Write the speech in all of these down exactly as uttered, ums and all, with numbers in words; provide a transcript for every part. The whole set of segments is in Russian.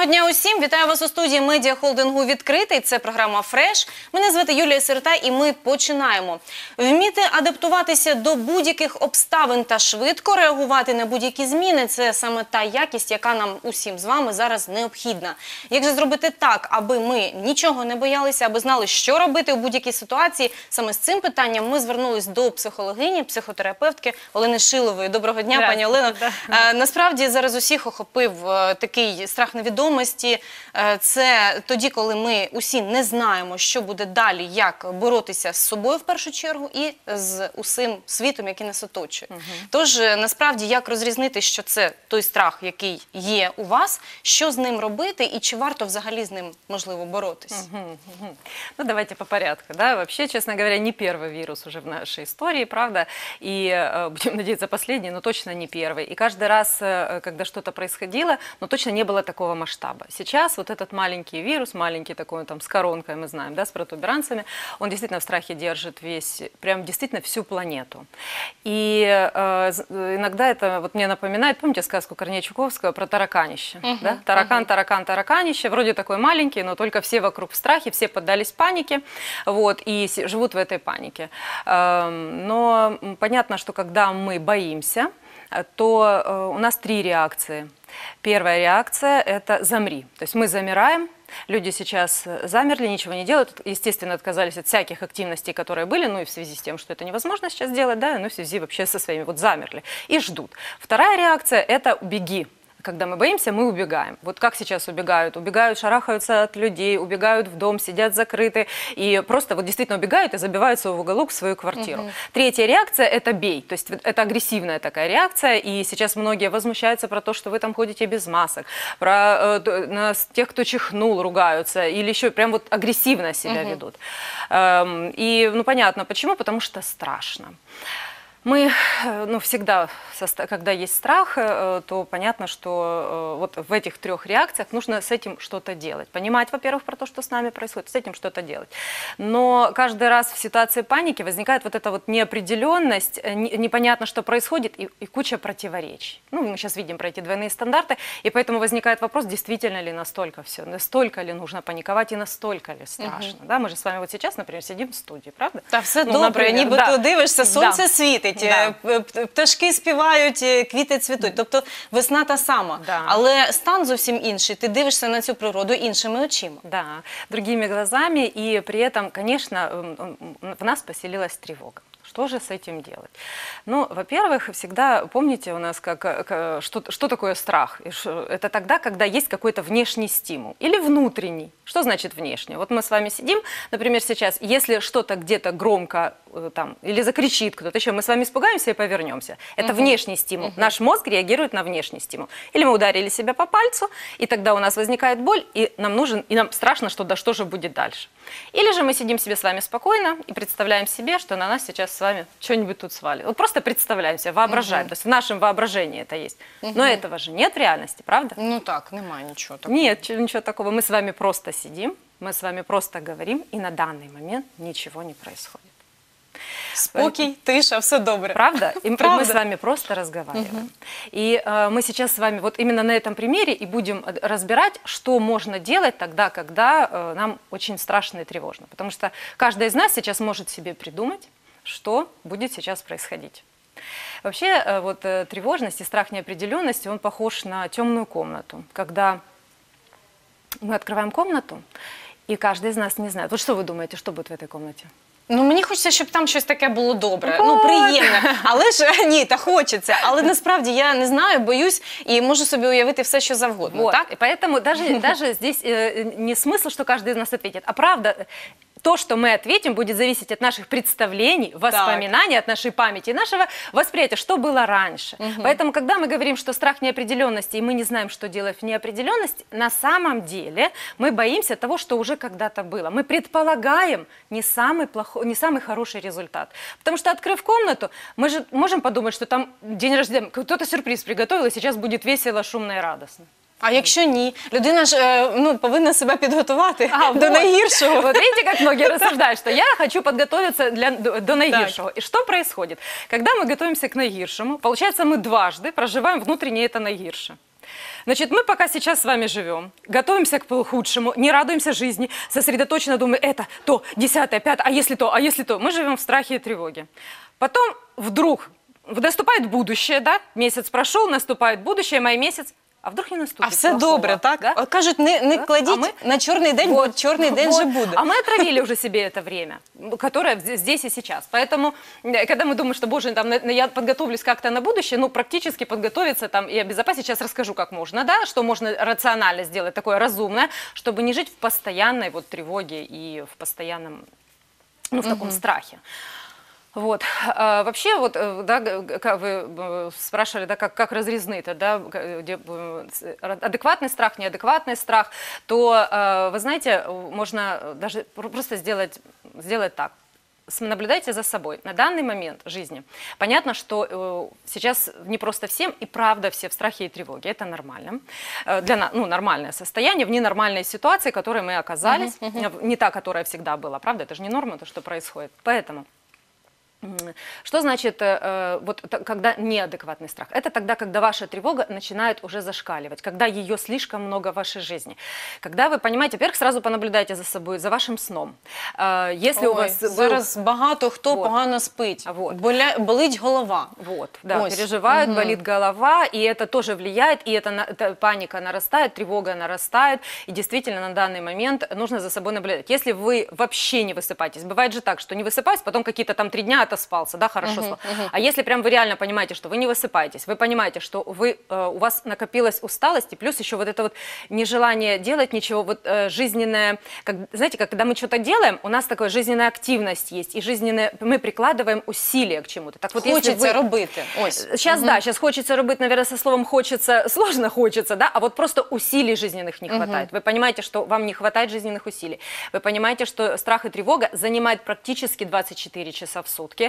Доброго дня усім! Вітаю вас у студії медіахолдингу «Відкритий». Це програма «Фреш». Мене звати Юлія Сирота і ми починаємо. Вміти адаптуватися до будь-яких обставин та швидко реагувати на будь-які зміни – це саме та якість, яка нам усім з вами зараз необхідна. Як же зробити так, аби ми нічого не боялися, аби знали, що робити у будь-якій ситуації? Саме з цим питанням ми звернулись до психологині, психотерапевтки Олени Шилової. Доброго дня, пані Олено. Насправді зараз усіх охопив такий страх невідомості. Це тоді, коли ми усі не знаємо, що буде далі, як боротися з собою в першу чергу і з усім світом, який нас оточує. Угу. Тож, насправді, як розрізнити, що це той страх, який є у вас, що з ним робити і чи варто взагалі з ним, можливо, боротись? Угу. Угу. Ну, давайте по порядку, да? Вообще, честно говоря, не первый вирус уже в нашей истории, правда? И, будем надеяться, последний, но точно не первый. И каждый раз, когда что-то происходило, но точно не было такого масштаба. Сейчас вот этот маленький вирус, маленький такой там с коронкой, мы знаем, да, с протуберанцами, он действительно в страхе держит весь, прям действительно всю планету. И э, иногда это вот мне напоминает, помните сказку Корнея Чуковского про тараканище? Uh-huh, да? Таракан, uh-huh. таракан, тараканище, вроде такой маленький, но только все вокруг в страхе, все поддались панике, вот, и живут в этой панике. Э, но понятно, что когда мы боимся, то э, у нас три реакции. Первая реакция – это «замри». То есть мы замираем. Люди сейчас замерли, ничего не делают, естественно, отказались от всяких активностей, которые были, ну и в связи с тем, что это невозможно сейчас делать, да, ну и в связи вообще со своими, вот замерли и ждут. Вторая реакция – это «беги». Когда мы боимся, мы убегаем. Вот как сейчас убегают? Убегают, шарахаются от людей, убегают в дом, сидят закрыты. И просто вот действительно убегают и забиваются в уголок в свою квартиру. Угу. Третья реакция – это бей. То есть это агрессивная такая реакция. И сейчас многие возмущаются про то, что вы там ходите без масок. Про э, на тех, кто чихнул, ругаются. Или еще прям вот агрессивно себя угу. ведут. Эм, и ну понятно почему, потому что страшно. Мы, ну, всегда, когда есть страх, то понятно, что вот в этих трех реакциях нужно с этим что-то делать. Понимать, во-первых, про то, что с нами происходит, с этим что-то делать. Но каждый раз в ситуации паники возникает вот эта вот неопределенность, непонятно, что происходит, и, и куча противоречий. Ну, мы сейчас видим про эти двойные стандарты, и поэтому возникает вопрос, действительно ли настолько все, настолько ли нужно паниковать и настолько ли страшно. Угу. Да, мы же с вами вот сейчас, например, сидим в студии, правда? Да, все ну, добре, ніби да. ти дивишся, сонце да. світить. Да. Пташки співають, квіти цвітуть. Тобто весна та сама, да. але стан зовсім інший. Ти дивишся на цю природу іншими очима. Да, другими глазами. І при этом, конечно, в нас поселилась тревога. Что же с этим делать? Ну, во-первых, всегда помните у нас, как, как, что, что такое страх? Это тогда, когда есть какой-то внешний стимул или внутренний. Что значит внешний? Вот мы с вами сидим, например, сейчас, если что-то где-то громко там, или закричит кто-то еще, мы с вами испугаемся и повернемся. Это угу. внешний стимул. Угу. Наш мозг реагирует на внешний стимул. Или мы ударили себя по пальцу, и тогда у нас возникает боль, и нам, нужен, и нам страшно, что, да, что же будет дальше. Или же мы сидим себе с вами спокойно и представляем себе, что на нас сейчас с вами что-нибудь тут свалит. Вот просто представляемся, воображаем. Угу. То есть в нашем воображении это есть. Угу. Но этого же нет в реальности, правда? Ну так, нема ничего такого. Нет, ничего такого. Мы с вами просто сидим, мы с вами просто говорим, и на данный момент ничего не происходит. Спокій, тиша, все добре. Правда? И Правда. Мы с вами просто разговариваем. Угу. И э, мы сейчас с вами вот именно на этом примере и будем разбирать, что можно делать тогда, когда э, нам очень страшно и тревожно. Потому что каждый из нас сейчас может себе придумать, что будет сейчас происходить. Вообще, э, вот э, тревожность и страх неопределенности, он похож на темную комнату. Когда мы открываем комнату, и каждый из нас не знает. Вот что вы думаете, что будет в этой комнате? Ну, мені хочеться, щоб там щось таке було добре, вот. Ну, приємне, але ж, ні, та хочеться, але насправді я не знаю, боюсь і можу собі уявити все, що завгодно, вот. Так? Поэтому даже, даже здесь э, не смысл, что каждый из нас ответит, а правда, то, что мы ответим, будет зависеть от наших представлений, воспоминаний, так. от нашей памяти, нашего восприятия, что было раньше. Угу. Поэтому, когда мы говорим, что страх неопределенности, и мы не знаем, что делать в неопределенности, на самом деле мы боимся того, что уже когда-то было. Мы предполагаем не самый, плохой, не самый хороший результат. Потому что, открыв комнату, мы же можем подумать, что там день рождения, кто-то сюрприз приготовил, и сейчас будет весело, шумно и радостно. А якщо ні? Людина ж ну, повинна себе підготувати а, до вот. Найгіршого. Вот видите, как многие рассуждают, что я хочу подготовиться для, до наигрышего. Так. И что происходит? Когда мы готовимся к наигрышему, получается, мы дважды проживаем внутренне это наигрыше. Значит, мы пока сейчас с вами живем, готовимся к худшему, не радуемся жизни, сосредоточенно думаем, это, то, десятое, пятое, а если то, а если то. Мы живем в страхе и тревоге. Потом вдруг наступает будущее, да, месяц прошел, наступает будущее, май месяц. А вдруг не наступить? А все добре, так? Да? Кажуть, не, не да? кладіть а ми... на чорний день, вот. бо чорний день вот. же буде. А мы отравили уже себе это время, которое здесь и сейчас. Поэтому, когда мы думаем, что, боже, там, я подготовлюсь как-то на будущее, ну, практически подготовиться там и обезопасить. Сейчас расскажу, как можно, да, что можно рационально сделать, такое разумное, чтобы не жить в постоянной вот тревоге и в постоянном, ну, в таком угу. страхе. Вот. А вообще, вот, да, как вы спрашивали, да, как, как разрезны-то, да, где адекватный страх, неадекватный страх, то, вы знаете, можно даже просто сделать, сделать так. Наблюдайте за собой. На данный момент жизни понятно, что э, сейчас не просто всем и правда все в страхе и тревоге. Это нормально. Э, для на, ну, нормальное состояние в ненормальной ситуации, в которой мы оказались. Uh-huh, uh-huh. Не та, которая всегда была. Правда, это же не норма, то, что происходит. Поэтому... Что значит, э, вот, когда неадекватный страх? Это тогда, когда ваша тревога начинает уже зашкаливать, когда ее слишком много в вашей жизни. Когда вы понимаете, во-первых, сразу понаблюдайте за собой, за вашим сном. Э, если Ой, у вас был... Зараз багато хто вот. погано спить, вот. Боля... болить голова. Вот, да, Ось. переживают, угу. болит голова, и это тоже влияет, и это, это паника нарастает, тревога нарастает, и действительно на данный момент нужно за собой наблюдать. Если вы вообще не высыпаетесь, бывает же так, что не высыпаюсь, потом какие-то там три дня отоспался, да, хорошо uh-huh, спал. Uh-huh. А если прям вы реально понимаете, что вы не высыпаетесь, вы понимаете, что вы, э, у вас накопилась усталость, и плюс еще вот это вот нежелание делать ничего, вот э, жизненное, как, знаете, как, когда мы что-то делаем, у нас такая жизненная активность есть, и жизненная, мы прикладываем усилия к чему-то. Так вот, хочется если вы... робити. Ось. Сейчас, uh-huh. да, сейчас хочется робити, наверное, со словом хочется, сложно хочется, да, а вот просто усилий жизненных не uh-huh. хватает. Вы понимаете, что вам не хватает жизненных усилий. Вы понимаете, что страх и тревога занимают практически двадцать четыре часа в сутки.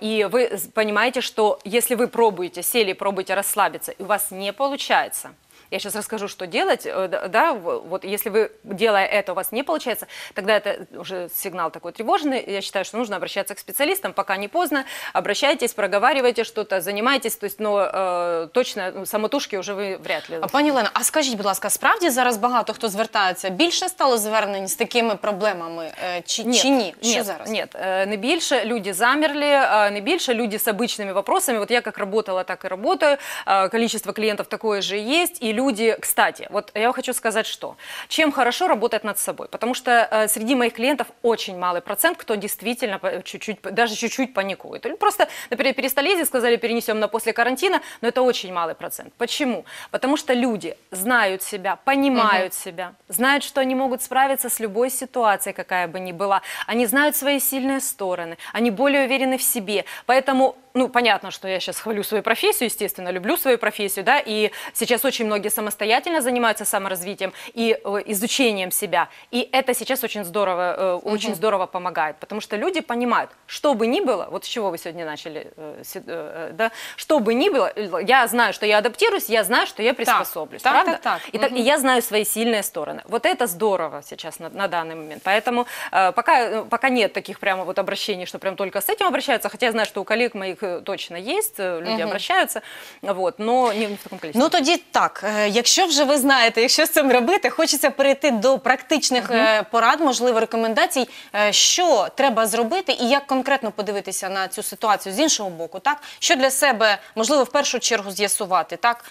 И вы понимаете, что если вы пробуете, сели, пробуете расслабиться, и у вас не получается, я сейчас расскажу, что делать, да, вот если вы, делая это, у вас не получается, тогда это уже сигнал такой тревожный, я считаю, что нужно обращаться к специалистам, пока не поздно, обращайтесь, проговаривайте что-то, занимайтесь, то есть, но э, точно самотужки уже ви вряд ли. А, пані Олено, а скажіть, будь ласка, справді зараз багато хто звертається, більше стало звернень з такими проблемами, чи, нет, чи ні? Що нет, зараз? Нет, не більше, люди замерли, не більше, люди з обычными вопросами, вот я как работала, так и работаю, количество клиентов такое же есть, и люди Люди, кстати, вот я хочу сказать, что чем хорошо работать над собой, потому что э, среди моих клиентов очень малый процент, кто действительно чуть-чуть, даже чуть-чуть паникует. Или просто, например, перистолезия, сказали, перенесем на после карантина, но это очень малый процент. Почему? Потому что люди знают себя, понимают угу. себя, знают, что они могут справиться с любой ситуацией, какая бы ни была. Они знают свои сильные стороны, они более уверены в себе, поэтому... Ну, понятно, что я сейчас хвалю свою профессию, естественно, люблю свою профессию, да, и сейчас очень многие самостоятельно занимаются саморазвитием и э, изучением себя, и это сейчас очень здорово, э, угу. очень здорово помогает, потому что люди понимают, что бы ни было, вот с чего вы сегодня начали, э, э, да, что бы ни было, я знаю, что я адаптируюсь, я знаю, что я приспособлюсь, так, правда? Так, так, так. И, угу. так, и я знаю свои сильные стороны. Вот это здорово сейчас на, на данный момент, поэтому э, пока, пока нет таких прямо вот обращений, что прям только с этим обращаются, хотя я знаю, что у коллег моих точно є, люди обращаються, вот, но не в такому кількості. Ну тоді так, якщо вже ви знаєте, якщо з цим робити, хочеться перейти до практичних порад, можливо, рекомендацій, що треба зробити і як конкретно подивитися на цю ситуацію з іншого боку, так? Що для себе, можливо, в першу чергу з'ясувати, так?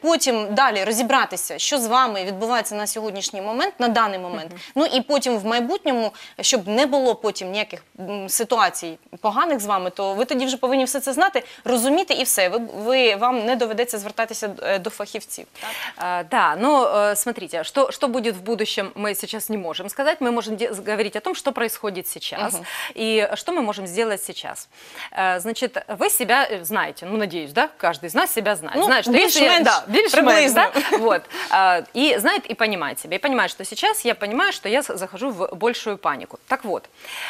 Потім далі розібратися, що з вами відбувається на сьогоднішній момент, на даний момент, ну і потім в майбутньому, щоб не було потім ніяких ситуацій поганих з вами, то ви тоді вже повинні все це знати, розуміти і все. Ви, ви, вам не доведеться звертатися до фахівців. Так, а, да, ну, смотрите, что, что будет в будущем, мы сейчас не можем сказать. Мы можем говорить о том, что происходит сейчас угу. и что мы можем сделать сейчас. А, значит, вы себя знаете, ну, надеюсь, да, каждый из нас себя знает. Ну, знает, что більш менш, да, більш менш, да? вот. а, и знает и понимает себя. И понимает, что сейчас я понимаю, что я захожу в большую панику. Так вот,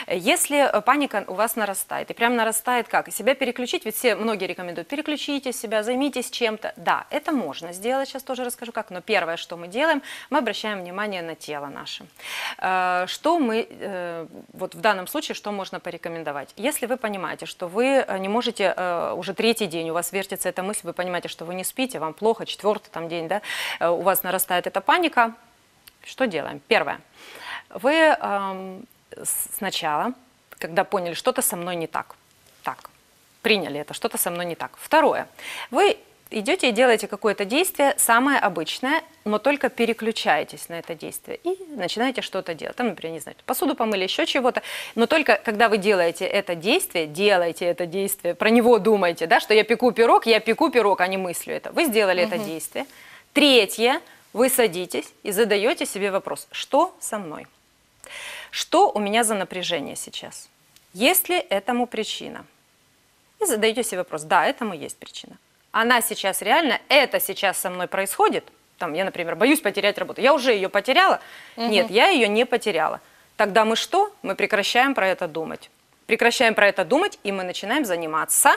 если паника у вас нарастает, и прям нарастает как? Себя переключает. переключить, ведь все, многие рекомендуют, переключите себя, займитесь чем-то. Да, это можно сделать, сейчас тоже расскажу как, но первое, что мы делаем, мы обращаем внимание на тело наше. Что мы, вот в данном случае, что можно порекомендовать? Если вы понимаете, что вы не можете, уже третий день у вас вертится эта мысль, вы понимаете, что вы не спите, вам плохо, четвертый там день, да, у вас нарастает эта паника, что делаем? Первое. Вы сначала, когда поняли, что-то со мной не так, так, приняли это, что-то со мной не так. Второе. Вы идете и делаете какое-то действие, самое обычное, но только переключаетесь на это действие и начинаете что-то делать. Там, например, не знаю, посуду помыли, еще чего-то, но только когда вы делаете это действие, делаете это действие, про него думаете, да, что я пеку пирог, я пеку пирог, а не мыслю это. Вы сделали угу. это действие. Третье. Вы садитесь и задаете себе вопрос, что со мной? Что у меня за напряжение сейчас? Есть ли этому причина? И задаете себе вопрос, да, этому есть причина. Она сейчас реально, это сейчас со мной происходит? Там, я, например, боюсь потерять работу. Я уже ее потеряла? Угу. Нет, я ее не потеряла. Тогда мы что? Мы прекращаем про это думать. Прекращаем про это думать, и мы начинаем заниматься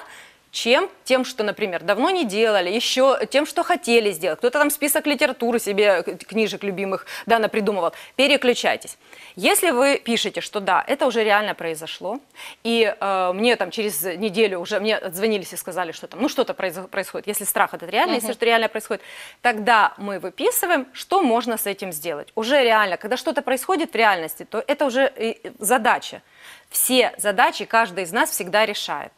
чем? Тем, что, например, давно не делали, еще тем, что хотели сделать. Кто-то там список литературы себе, книжек любимых, да, напридумывал. Переключайтесь. Если вы пишете, что да, это уже реально произошло, и э, мне там через неделю уже, мне отзвонились и сказали, что там, ну что-то происходит, если страх этот реально, угу. если что реально происходит, тогда мы выписываем, что можно с этим сделать. Уже реально, когда что-то происходит в реальности, то это уже задача. Все задачи каждый из нас всегда решает.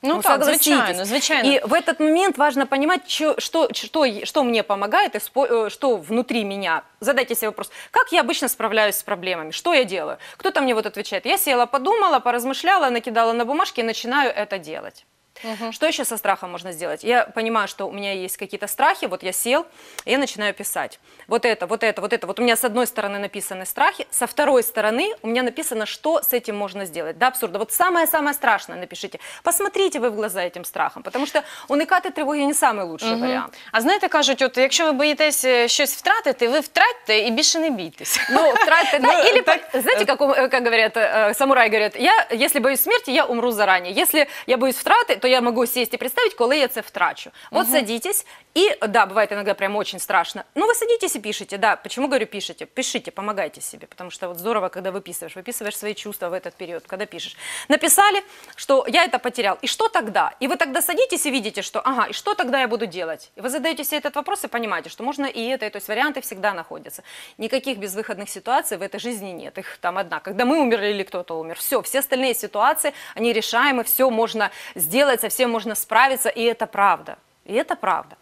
Ну, ну так, звичайно, звичайно. И в этот момент важно понимать, что, что, что, что мне помогает, что внутри меня. Задайте себе вопрос, как я обычно справляюсь с проблемами, что я делаю? Кто-то мне вот отвечает, я села, подумала, поразмышляла, накидала на бумажки и начинаю это делать. Угу. Что еще со страхом можно сделать? Я понимаю, что у меня есть какие-то страхи, вот я сел, и я начинаю писать. Вот это, вот это, вот это. Вот у меня с одной стороны написаны страхи, со второй стороны у меня написано, что с этим можно сделать. Да, абсурда. Вот самое-самое страшное напишите. Посмотрите вы в глаза этим страхам, потому что уникати тривоги не самый лучший угу. варіант. А знаєте, кажуть, от, якщо ви боїтесь щось втратити, ви втратьте і більше не бійтесь. Ну, втратьте, да, ну, или, так... знаете, как, как говорят, э, самураи говорят, я, если боюсь смерти, я умру заранее. Если я боюсь втраты, то я могу сесть и представить, когда я это втрачу. Вот угу. садитесь, и, да, бывает иногда прям очень страшно, но вы садитесь и пишите, да, почему говорю пишите, пишите, помогайте себе, потому что вот здорово, когда выписываешь, выписываешь свои чувства в этот период, когда пишешь. Написали, что я это потерял, и что тогда? И вы тогда садитесь и видите, что, ага, и что тогда я буду делать? И вы задаете себе этот вопрос и понимаете, что можно и это, и то есть варианты всегда находятся. Никаких безвыходных ситуаций в этой жизни нет, их там одна. Когда мы умерли или кто-то умер, все, все остальные ситуации, они решаемы, все можно сделать, совсем можно справиться, и это правда, и это правда.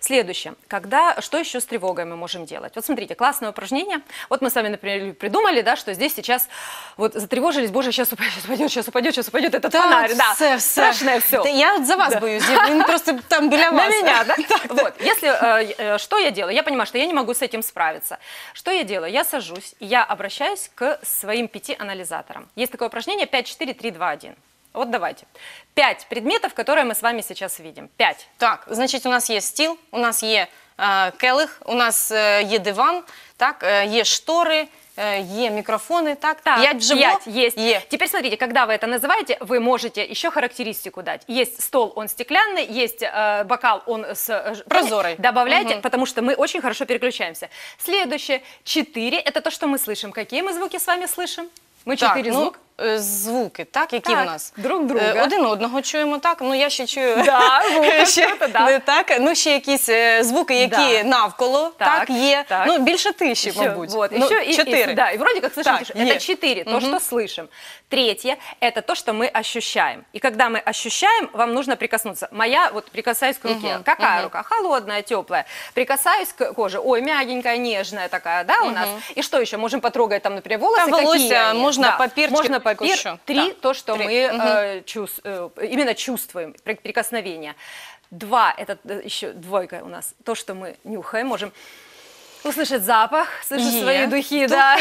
Следующее, когда, что еще с тревогой мы можем делать? Вот смотрите, классное упражнение, вот мы с вами, например, придумали, да, что здесь сейчас, вот затревожились, боже, сейчас упадет, сейчас упадет, сейчас упадет этот да, фонарь, да, все, все. Страшное все. Да, я за вас да. боюсь, я просто там для вас. На меня, да? Вот, если, что я делаю? Я понимаю, что я не могу с этим справиться. Что я делаю? Я сажусь, я обращаюсь к своим пяти анализаторам. Есть такое упражнение пять, четыре, три, два, один. Вот давайте. Пять предметов, которые мы с вами сейчас видим. Пять. Так, значит, у нас есть стіл, у нас есть э, келих, у нас э, есть диван, так, э, есть шторы, э, есть микрофоны, так, так. Пять живо? Пять есть. Есть. Теперь смотрите, когда вы это называете, вы можете еще характеристику дать. Есть стол, он стеклянный, есть э, бокал, он с... Э, прозорый. Добавляйте, угу. потому что мы очень хорошо переключаемся. Следующее, четыре, это то, что мы слышим. Какие мы звуки с вами слышим? Ми чотири звуки. Звуки, так, які в нас? Друг друга. Один одного чуємо, так, ну я ще чую. Так, ну ще якісь звуки, які навколо, так, є. Ну, більше тиші, мабуть. Чотири. Да, і вроді як слышим тишу. Це чотири, то, що слышим. Третє, це то, що ми ощущаємо. І коли ми ощущаємо, вам нужно прикоснутися. Моя, вот, прикасаюсь к руке. Какая рука? Холодная, теплая. Прикасаюсь к коже. Ой, мягенькая, нежная такая, да, у нас? І що ще? Можемо потрогати там, наприклад, волоси, волосся, можна папірчик. Папир, три, да. то, что три. мы угу. э, чувств, э, именно чувствуем, прикосновение. Два, это еще двойка у нас, то, что мы нюхаем, можем услышать запах, слышать yeah. свои духи, да.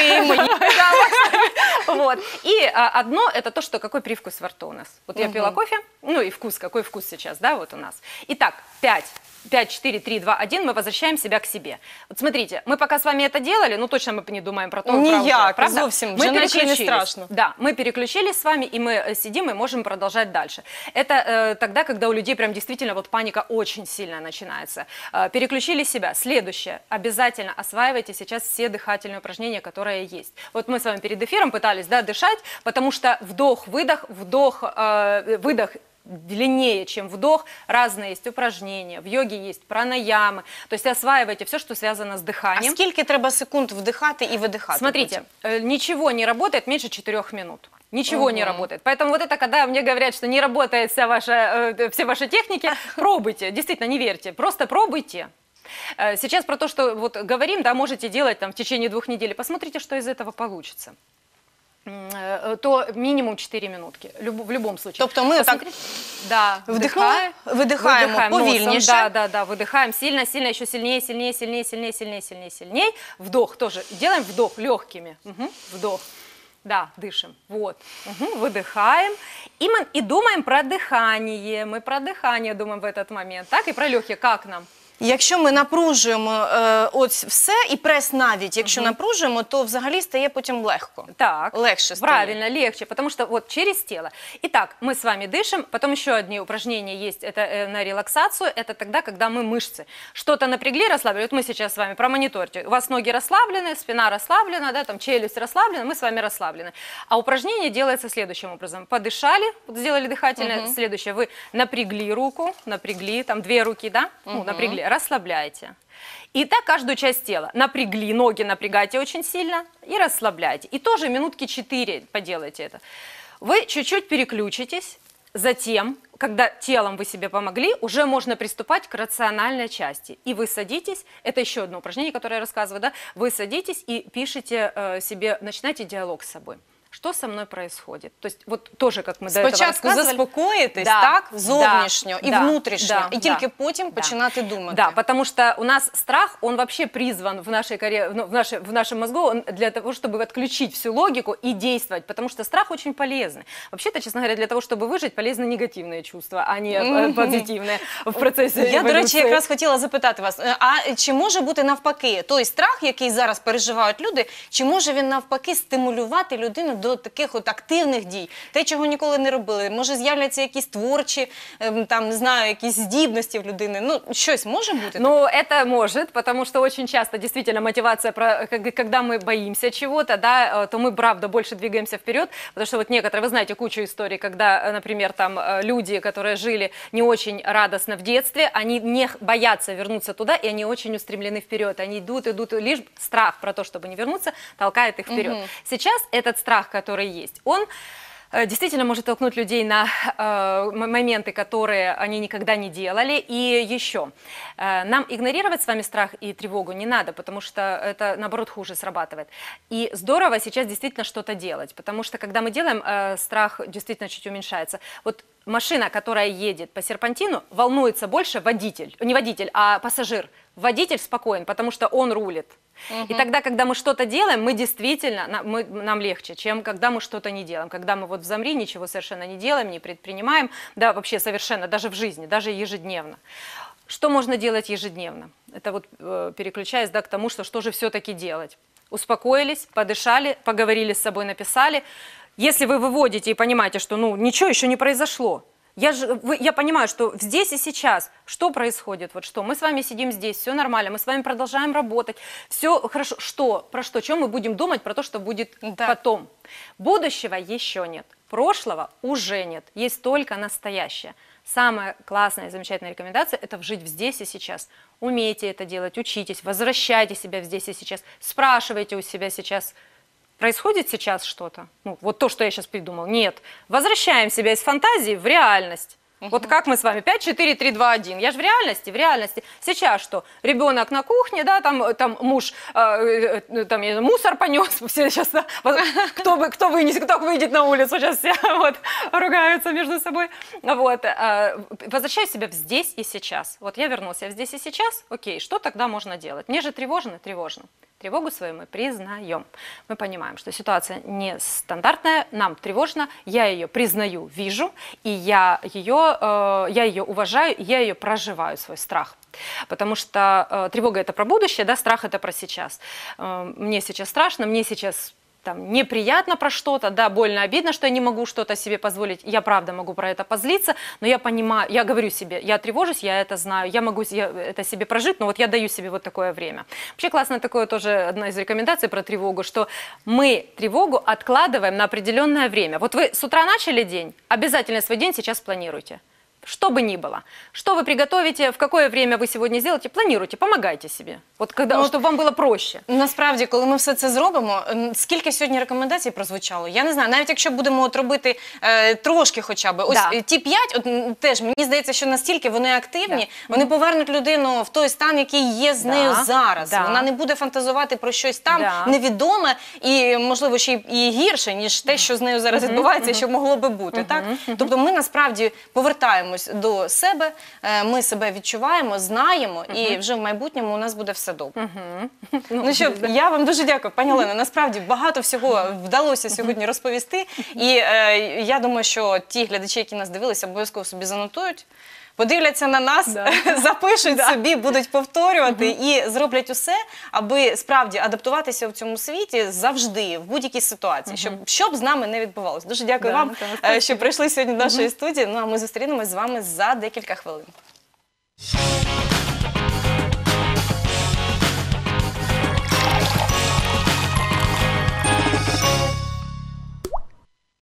Вот. И а, одно, это то, что какой привкус во рту у нас. Вот uh-huh. я пила кофе, ну и вкус, какой вкус сейчас, да, вот у нас. Итак, пять, пять, четыре, три, два, один, мы возвращаем себя к себе. Вот смотрите, мы пока с вами это делали, ну точно мы не думаем про то, не про я, уже, правда? Совсем, мы переключились. Не страшно. Да, мы переключились с вами, и мы сидим, и можем продолжать дальше. Это э, тогда, когда у людей прям действительно вот паника очень сильно начинается. Э, переключили себя. Следующее, обязательно осваивайте сейчас все дыхательные упражнения, которые есть. Вот мы с вами перед эфиром пытались, да, дышать, потому что вдох-выдох, вдох-выдох, э, длиннее, чем вдох, разные есть упражнения, в йоге есть пранаямы, то есть осваивайте все, что связано с дыханием. А сколько треба секунд вдыхать и выдыхать? Смотрите, потом? Ничего не работает меньше четырёх минут. Ничего угу. не работает. Поэтому вот это, когда мне говорят, что не работает вся ваша, э, все ваши техники, пробуйте, действительно, не верьте, просто пробуйте. Э, сейчас про то, что вот говорим, да, можете делать там в течение двух недель, посмотрите, что из этого получится. То минимум четыре минутки, в любом случае. Тобто мы Посмотри... так да, вдыхаем, выдыхаем, выдыхаем повильнейше. Да, да, да, выдыхаем сильно, сильно, еще сильнее, сильнее, сильнее, сильнее, сильнее, сильнее, сильнее. Вдох тоже. Делаем вдох легкими. Угу. Вдох. Да, дышим. Вот. Угу. Выдыхаем. И, мы, и думаем про дыхание. Мы про дыхание думаем в этот момент. Так, и про легкие. Как нам? Якщо ми напружуємо е, ось все, і прес навіть, якщо угу. напружуємо, то взагалі стає потім легко. Так, легше стає. Правильно, легче, потому что вот через тело. Итак, мы с вами дышим, потом еще одни упражнения есть, это э, на релаксацию, это тогда, когда мы мышцы что-то напрягли, расслабили. Вот мы сейчас с вами промониторьте, у вас ноги расслаблены, спина расслаблена, да, там челюсть расслаблена, мы с вами расслаблены. А упражнение делается следующим образом. Подышали, вот сделали дыхательное, угу. следующее, вы напрягли руку, напрягли, там две руки, да, угу. ну, напрягли. Расслабляйте. И так каждую часть тела. Напрягли, ноги напрягайте очень сильно и расслабляйте. И тоже минутки четыре поделайте это. Вы чуть-чуть переключитесь, затем, когда телом вы себе помогли, уже можно приступать к рациональной части. И вы садитесь, это еще одно упражнение, которое я рассказываю, да? Вы садитесь и пишите э, себе, начинайте диалог с собой. Что со мной происходит? То есть вот тоже, как мы до этого рассказывали. Спочатку заспокоїтись, да, так, зовнішньо да, і да, внутрішньо, да, і тільки да, потім да, починати думати. Да, потому что у нас страх, он вообще призван в, нашей коре... в, нашей... в нашем мозгу он для того, чтобы отключить всю логику и действовать, потому что страх очень полезный. Вообще-то, честно говоря, для того, чтобы выжить, полезны негативные чувства, а не позитивные в процессе эволюции. Я, до речі, якраз хотіла запитати вас, а чи може бути навпаки той страх, який зараз переживають люди, чи може він навпаки стимулювати людину до таких от активних дій, те, чого ніколи не робили. Може, з'являться якісь творчі, там, не знаю, якісь здібності в людини. Ну, щось може бути? Ну, це може, тому що дуже часто, дійсно, мотивація, коли ми боїмося чогось, да, то ми, правда, більше двигаємося вперед, тому що вот некоторые, ви знаєте, кучу історій, коли, наприклад, там люди, які жили не дуже радісно в дитинстві, вони не бояться вернутися туди, і вони дуже устремлені вперед. Вони йдуть, йдуть, лише страх про те, щоб не вернутися, толкає їх вперед. Зараз цей страх, который есть, он э, действительно может толкнуть людей на э, моменты, которые они никогда не делали. И еще, э, нам игнорировать с вами страх и тревогу не надо, потому что это, наоборот, хуже срабатывает. И здорово сейчас действительно что-то делать, потому что, когда мы делаем, э, страх действительно чуть уменьшается. Вот машина, которая едет по серпантину, волнуется больше водитель, не водитель, а пассажир. Водитель спокоен, потому что он рулит. Угу. И тогда, когда мы что-то делаем, мы действительно, нам, мы, нам легче, чем когда мы что-то не делаем. Когда мы вот в замри ничего совершенно не делаем, не предпринимаем, да вообще совершенно, даже в жизни, даже ежедневно. Что можно делать ежедневно? Это вот э, переключаясь, да, к тому, что, что же все-таки делать. Успокоились, подышали, поговорили с собой, написали. Если вы выводите и понимаете, что ну, ничего еще не произошло, Я, же, я понимаю, что здесь и сейчас, что происходит, вот что, мы с вами сидим здесь, все нормально, мы с вами продолжаем работать, все хорошо, что, про что, чем мы будем думать, про то, что будет да. потом. Будущего еще нет, прошлого уже нет, есть только настоящее. Самая классная и замечательная рекомендация – это жить здесь и сейчас. Умейте это делать, учитесь, возвращайте себя здесь и сейчас, спрашивайте у себя сейчас. Происходит сейчас что-то? Ну, вот то, что я сейчас придумал. Нет. Возвращаем себя из фантазии в реальность. Угу. Вот как мы с вами, пять, четыре, три, два, один. Я же в реальности, в реальности. Сейчас что? Ребенок на кухне, да, там, там муж э, там, мусор понес, все сейчас, да, кто, бы, кто вынесет, кто выйдет на улицу, сейчас все вот, ругаются между собой. Вот, э, возвращаю себя в здесь и сейчас. Вот я вернулся в здесь и сейчас, окей, что тогда можно делать? Мне же тревожно, тревожно. Тревогу свою мы признаем. Мы понимаем, что ситуация нестандартная, нам тревожно, я ее признаю, вижу, и я ее, э, я ее уважаю, я ее проживаю, свой страх. Потому что э, тревога – это про будущее, да, страх – это про сейчас. Э, мне сейчас страшно, мне сейчас... Там, неприятно про что-то, да, больно, обидно, что я не могу что-то себе позволить, я правда могу про это позлиться, но я понимаю, я говорю себе, я тревожусь, я это знаю, я могу я это себе прожить, но вот я даю себе вот такое время. Вообще классно такое тоже, одна из рекомендаций про тревогу, что мы тревогу откладываем на определенное время. Вот вы с утра начали день, обязательно свой день сейчас планируйте. Что бы ни было, что вы приготовите, в какое время ви сьогодні зробите, плануйте, допомагайте собі, от, ну, щоб вам було проще. Насправді, коли ми все це зробимо, скільки сьогодні рекомендацій прозвучало, я не знаю, навіть якщо будемо от робити е, трошки хоча б, ось да. ті п'ять, от, теж, мені здається, що настільки вони активні, да. вони повернуть людину в той стан, який є з да. нею зараз. Да. Вона не буде фантазувати про щось там да. невідоме і, можливо, ще і гірше, ніж те, що з нею зараз mm-hmm. відбувається, mm-hmm. що могло би бути, mm-hmm. так? Mm-hmm. Тобто ми насправді повертаємося до себе, ми себе відчуваємо, знаємо, і вже в майбутньому у нас буде все добре. Ну що, я вам дуже дякую, пані Олено, насправді багато всього вдалося сьогодні розповісти, і я думаю, що ті глядачі, які нас дивилися, обов'язково собі занотують, подивляться на нас, запишуть собі, будуть повторювати і зроблять усе, аби справді адаптуватися в цьому світі завжди, в будь-якій ситуації, щоб з нами не відбувалося. Дуже дякую вам, що прийшли сьогодні до нашої студії, ну а ми зустрінемось з вами за декілька хвилин.